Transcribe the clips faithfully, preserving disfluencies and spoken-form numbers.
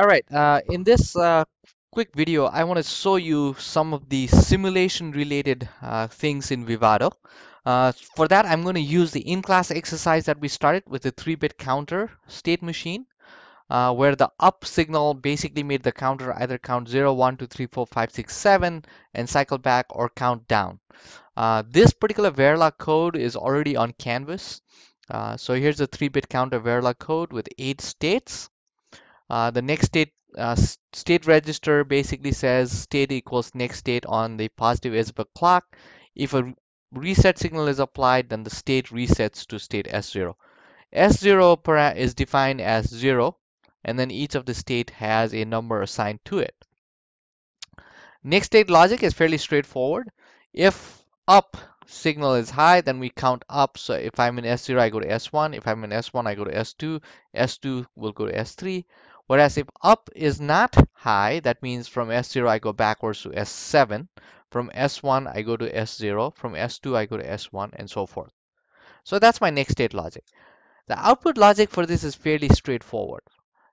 Alright, uh, in this uh, quick video, I want to show you some of the simulation related uh, things in Vivado. Uh, for that, I'm going to use the in-class exercise that we started with the three bit counter state machine, uh, where the up signal basically made the counter either count zero, one, two, three, four, five, six, seven and cycle back or count down. Uh, this particular Verilog code is already on Canvas. Uh, so here's the three bit counter Verilog code with eight states. Uh, the next state uh, state register basically says state equals next state on the positive S zero clock. If a reset signal is applied, then the state resets to state S zero. S zero is defined as zero, and then each of the state has a number assigned to it. Next state logic is fairly straightforward. If up signal is high, then we count up. So if I'm in S zero, I go to S one. If I'm in S one, I go to S two. S two will go to S three. Whereas if up is not high, that means from S zero I go backwards to S seven, from S one I go to S zero, from S two I go to S one, and so forth. So that's my next state logic. The output logic for this is fairly straightforward.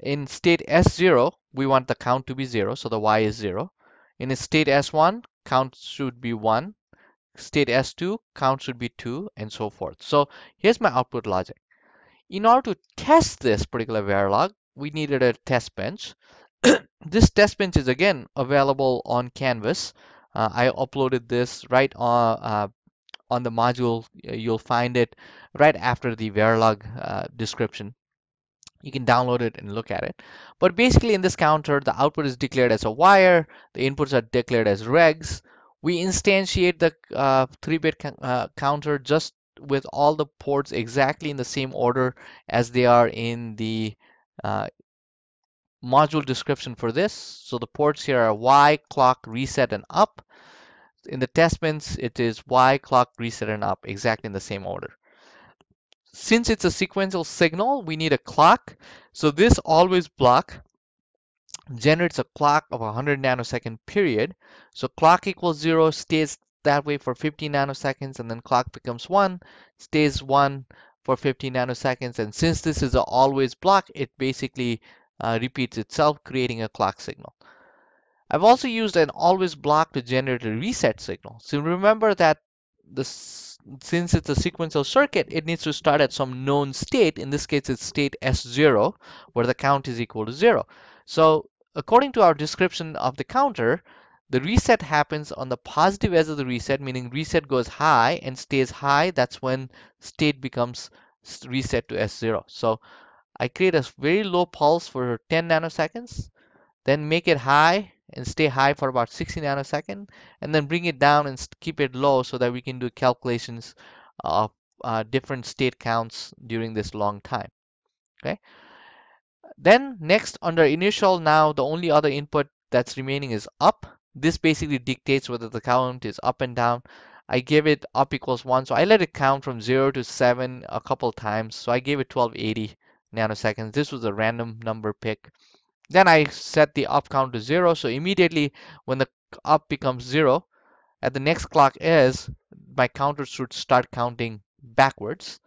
In state S zero, we want the count to be zero, so the Y is zero. In state S one, count should be one. State S two, count should be two, and so forth. So here's my output logic. In order to test this particular Verilog, we needed a test bench. This test bench is again available on Canvas. Uh, I uploaded this right on, uh, on the module. You'll find it right after the Verilog uh, description. You can download it and look at it. But basically in this counter, the output is declared as a wire. The inputs are declared as regs. We instantiate the three bit uh, uh, counter just with all the ports exactly in the same order as they are in the Uh, module description for this. So the ports here are Y, clock, reset, and up. In the test bench, it is Y, clock, reset, and up, exactly in the same order. Since it's a sequential signal, we need a clock. So this always block generates a clock of one hundred nanosecond period. So clock equals zero, stays that way for fifty nanoseconds, and then clock becomes one, stays one for fifty nanoseconds, and since this is a always block, it basically uh, repeats itself, creating a clock signal. I've also used an always block to generate a reset signal. So remember that this, since it's a sequential circuit, it needs to start at some known state. In this case, it's state S zero, where the count is equal to zero. So according to our description of the counter, the reset happens on the positive edge of the reset, meaning reset goes high and stays high. That's when state becomes reset to S zero. So I create a very low pulse for ten nanoseconds, then make it high and stay high for about sixty nanoseconds, and then bring it down and keep it low so that we can do calculations of uh, different state counts during this long time. Okay. Then next, under initial, now the only other input that's remaining is up. This basically dictates whether the count is up and down. I gave it up equals one, so I let it count from zero to seven a couple times. So I gave it twelve eighty nanoseconds. This was a random number pick. Then I set the up count to zero. So immediately when the up becomes zero, at the next clock is, my counter should start counting backwards.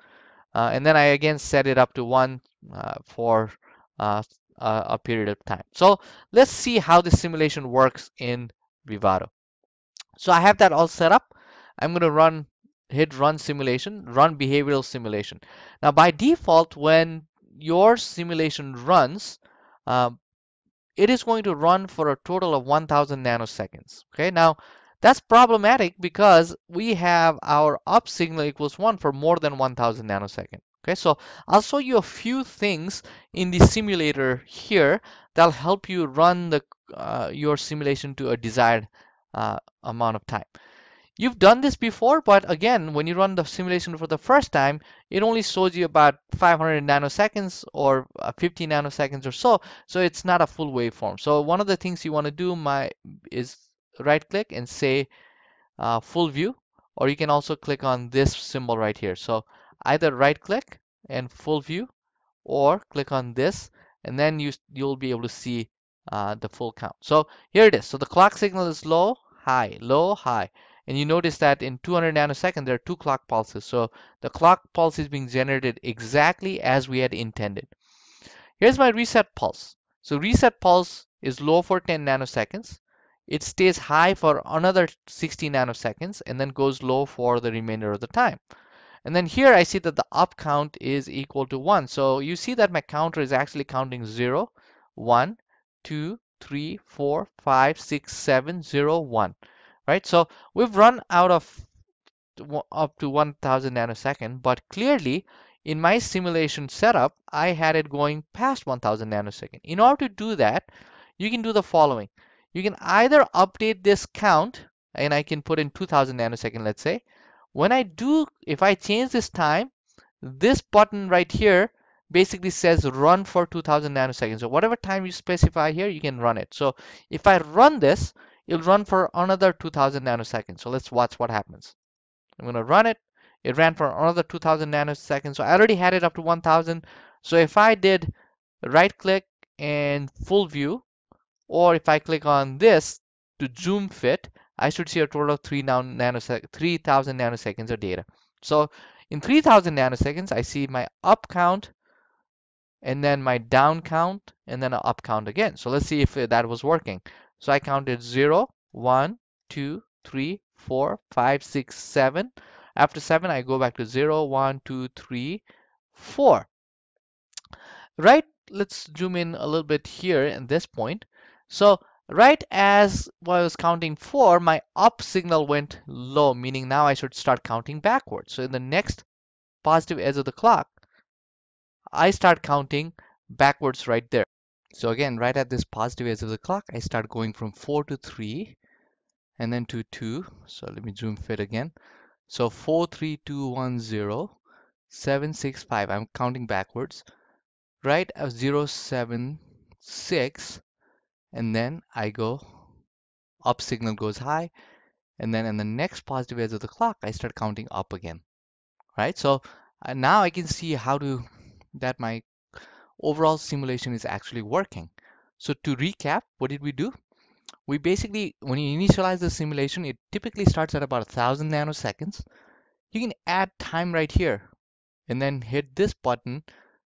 Uh, and then I again set it up to one uh, for uh, a period of time. So let's see how this simulation works in Vivado. So I have that all set up. I'm going to run, hit run simulation, run behavioral simulation. Now by default, when your simulation runs, um, it is going to run for a total of one thousand nanoseconds. Okay, now that's problematic because we have our up signal equals one for more than one thousand nanoseconds. Okay, so I'll show you a few things in the simulator here that'll help you run the uh, your simulation to a desired uh, amount of time. You've done this before, but again, when you run the simulation for the first time, it only shows you about five hundred nanoseconds or uh, fifty nanoseconds or so, so it's not a full waveform. So one of the things you want to do my is right-click and say uh, full view, or you can also click on this symbol right here. So either right click and full view, or click on this, and then you, you'll be able to see uh, the full count. So here it is. So the clock signal is low, high, low, high. And you notice that in two hundred nanoseconds, there are two clock pulses. So the clock pulse is being generated exactly as we had intended. Here's my reset pulse. So reset pulse is low for ten nanoseconds. It stays high for another sixty nanoseconds and then goes low for the remainder of the time. And then here I see that the up count is equal to one. So you see that my counter is actually counting zero, one, two, three, four, five, six, seven, zero, one, right? So we've run out of up to one thousand nanoseconds, but clearly in my simulation setup, I had it going past one thousand nanoseconds. In order to do that, you can do the following. You can either update this count, and I can put in two thousand nanoseconds, let's say. When I do, if I change this time, this button right here basically says run for two thousand nanoseconds. So whatever time you specify here, you can run it. So if I run this, it'll run for another two thousand nanoseconds. So let's watch what happens. I'm going to run it. It ran for another two thousand nanoseconds. So I already had it up to one thousand. So if I did right click and full view, or if I click on this to zoom fit, I should see a total of three thousand nanoseconds of data. So in three thousand nanoseconds, I see my up count and then my down count and then an up count again. So let's see if that was working. So I counted zero, one, two, three, four, five, six, seven. After seven, I go back to zero, one, two, three, four. Right, let's zoom in a little bit here at this point. So right as I was counting four, my up signal went low, meaning now I should start counting backwards. So in the next positive edge of the clock, I start counting backwards right there. So again, right at this positive edge of the clock, I start going from four to three and then to two. So let me zoom fit again. So four, three, two, one, zero, seven, six, five. I'm counting backwards. Right at zero, seven, six, and then I go up, signal goes high, and then in the next positive edge of the clock, I start counting up again. Right? So uh, now I can see how to that my overall simulation is actually working. So to recap, what did we do? We basically, when you initialize the simulation, it typically starts at about one thousand nanoseconds. You can add time right here and then hit this button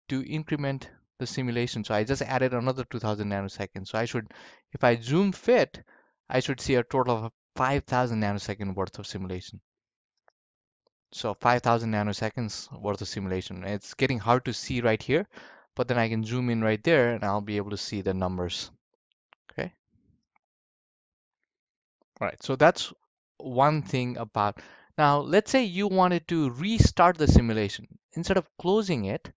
to increment the simulation. So I just added another two thousand nanoseconds. So I should, if I zoom fit, I should see a total of five thousand nanoseconds worth of simulation. So five thousand nanoseconds worth of simulation. It's getting hard to see right here, but then I can zoom in right there and I'll be able to see the numbers. All right, so that's one thing about. Now, let's say you wanted to restart the simulation. Instead of closing it,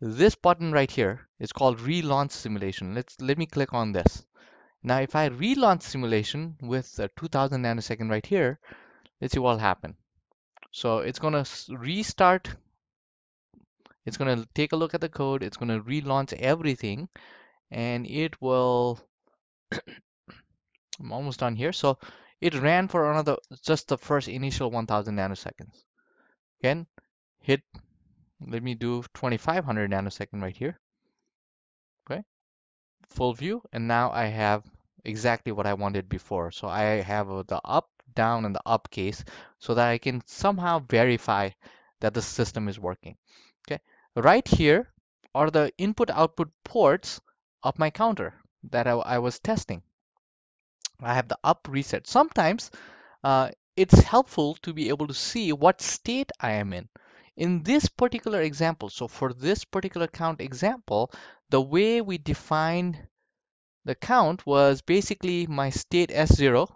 this button right here is called relaunch simulation. Let's let me click on this. Now, if I relaunch simulation with the two thousand nanosecond right here, let's see what will happen. So it's gonna restart. It's gonna take a look at the code. It's gonna relaunch everything, and it will. I'm almost done here. So it ran for another, just the first initial one thousand nanoseconds. Again, hit, let me do twenty-five hundred nanosecond right here. Okay, full view. And now I have exactly what I wanted before. So I have the up, down, and the up case so that I can somehow verify that the system is working. Okay, right here are the input output ports of my counter that I, I was testing. I have the up reset. Sometimes uh, it's helpful to be able to see what state I am in. In this particular example, so for this particular count example, the way we defined the count was basically my state S zero,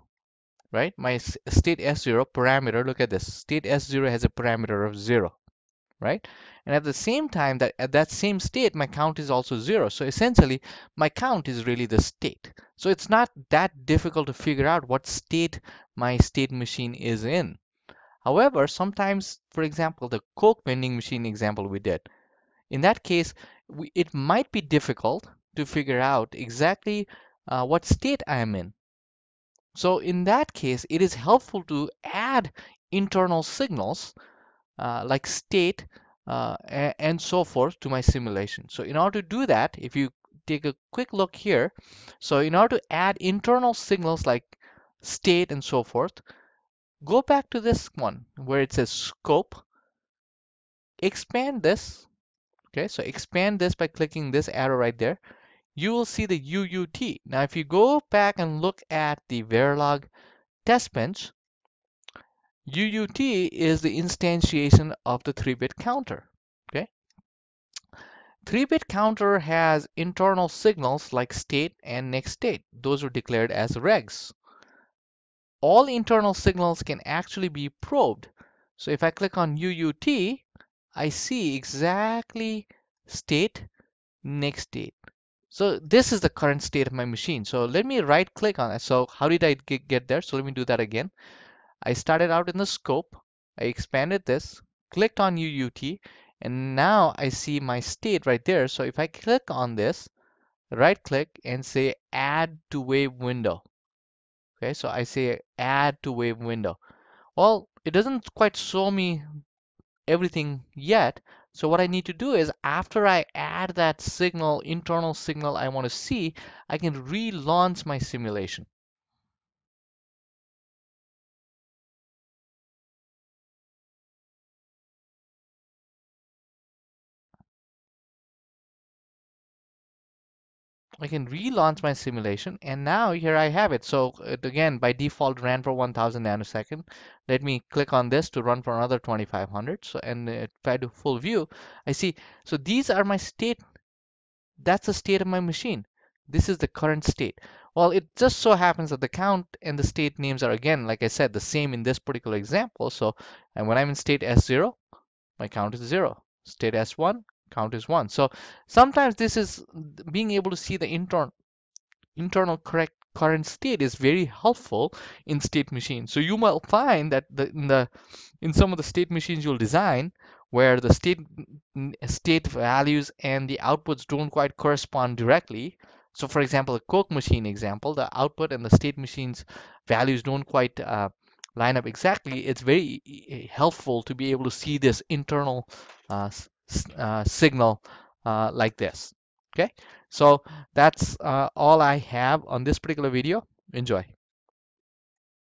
right? My state S zero parameter, look at this. State S zero has a parameter of zero, right? And at the same time, that at that same state, my count is also zero. So essentially, my count is really the state. So it's not that difficult to figure out what state my state machine is in. However, sometimes, for example, the Coke vending machine example we did, in that case, we, it might be difficult to figure out exactly uh, what state I am in. So in that case, it is helpful to add internal signals uh, like state uh, and so forth to my simulation. So in order to do that, if you take a quick look here. So in order to add internal signals like state and so forth, go back to this one where it says scope, expand this. Okay, so expand this by clicking this arrow right there. you will see the U U T. Now, if you go back and look at the Verilog test bench, U U T is the instantiation of the three bit counter. Okay, three bit counter has internal signals like state and next state. Those are declared as regs. All internal signals can actually be probed. So if I click on U U T, I see exactly state, next state. So this is the current state of my machine. So let me right click on it. So how did I get there? So let me do that again. I started out in the scope. I expanded this, clicked on U U T, and now I see my state right there. So if I click on this, right click and say add to wave window. Okay, so I say add to wave window. Well, it doesn't quite show me everything yet. So what I need to do is after I add that signal, internal signal I want to see, I can relaunch my simulation. I can relaunch my simulation, and now here I have it. So it again, by default, ran for one thousand nanoseconds. Let me click on this to run for another twenty-five hundred. So, and if I do full view, I see. So these are my state. That's the state of my machine. This is the current state. Well, it just so happens that the count and the state names are, again, like I said, the same in this particular example. So, and when I'm in state S zero, my count is zero. State S one, count is one. So sometimes this is being able to see the internal internal correct current state is very helpful in state machines. So you might find that the, in the in some of the state machines you'll design where the state state values and the outputs don't quite correspond directly. So for example, the Coke machine example, the output and the state machine's values don't quite uh, line up exactly. It's very helpful to be able to see this internal uh, Uh, signal uh, like this. Okay, so that's uh, all I have on this particular video. Enjoy.